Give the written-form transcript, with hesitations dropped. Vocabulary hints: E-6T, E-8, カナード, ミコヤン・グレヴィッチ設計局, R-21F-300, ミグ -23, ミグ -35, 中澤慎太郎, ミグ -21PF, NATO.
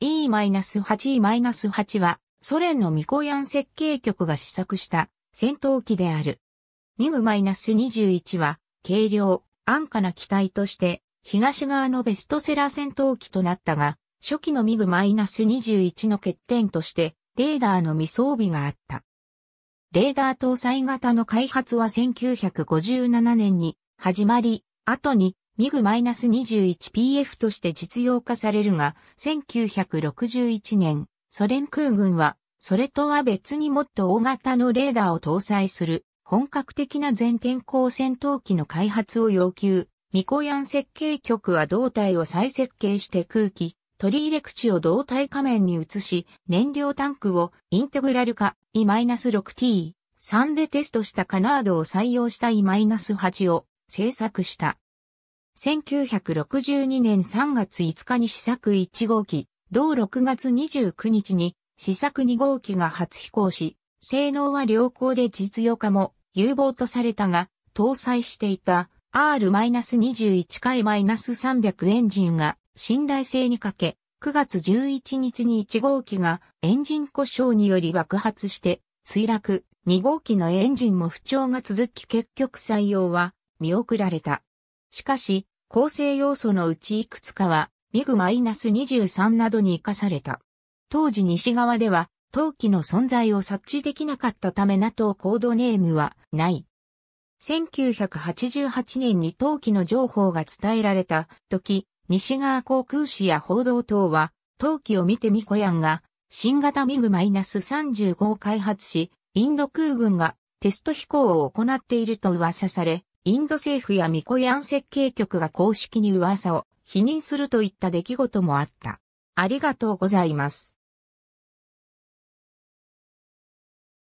E-8、E-8 はソ連のミコヤン設計局が試作した戦闘機である。ミグ -21 は軽量、安価な機体として東側のベストセラー戦闘機となったが、初期のミグ -21 の欠点としてレーダーの未装備があった。レーダー搭載型の開発は1957年に始まり、後にミグ -21PF として実用化されるが、1961年、ソ連空軍は、それとは別にもっと大型のレーダーを搭載する、本格的な全天候戦闘機の開発を要求。ミコヤン設計局は胴体を再設計して空気、取り入れ口を胴体下面に移し、燃料タンクをインテグラル化 E-6T、3でテストしたカナードを採用した E-8 を製作した。1962年3月5日に試作1号機、同6月29日に試作2号機が初飛行し、性能は良好で実用化も有望とされたが、搭載していた R-21 回-300 エンジンが信頼性に欠け、9月11日に1号機がエンジン故障により爆発して墜落、2号機のエンジンも不調が続き結局採用は見送られた。しかし、構成要素のうちいくつかは、ミグ -23 などに活かされた。当時西側では、当機の存在を察知できなかったため NATO コードネームはない。1988年に当機の情報が伝えられた時、西側航空誌や報道等は、当機を見てミコヤンが、新型ミグ -35 を開発し、インド空軍がテスト飛行を行っていると噂され、インド政府やミコヤン設計局が公式に噂を否認するといった出来事もあった。ありがとうございます。